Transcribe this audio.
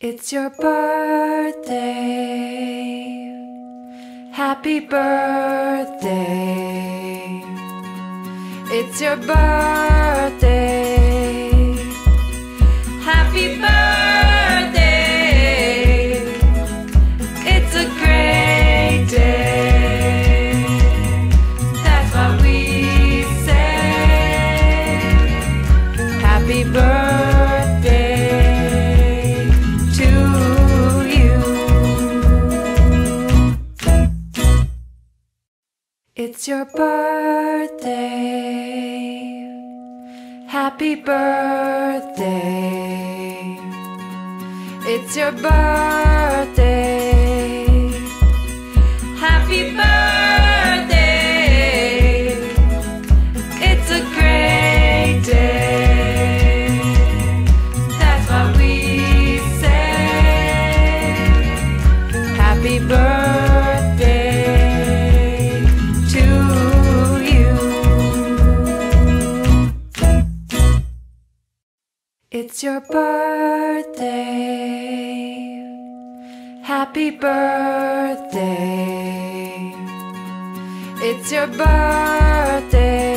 It's your birthday, happy birthday. It's your birthday, happy birthday. It's a great day, that's what we say. Happy birthday . It's your birthday, happy birthday. It's your birthday, happy birthday. It's a great day, that's what we say. Happy birthday. It's your birthday, happy birthday. It's your birthday.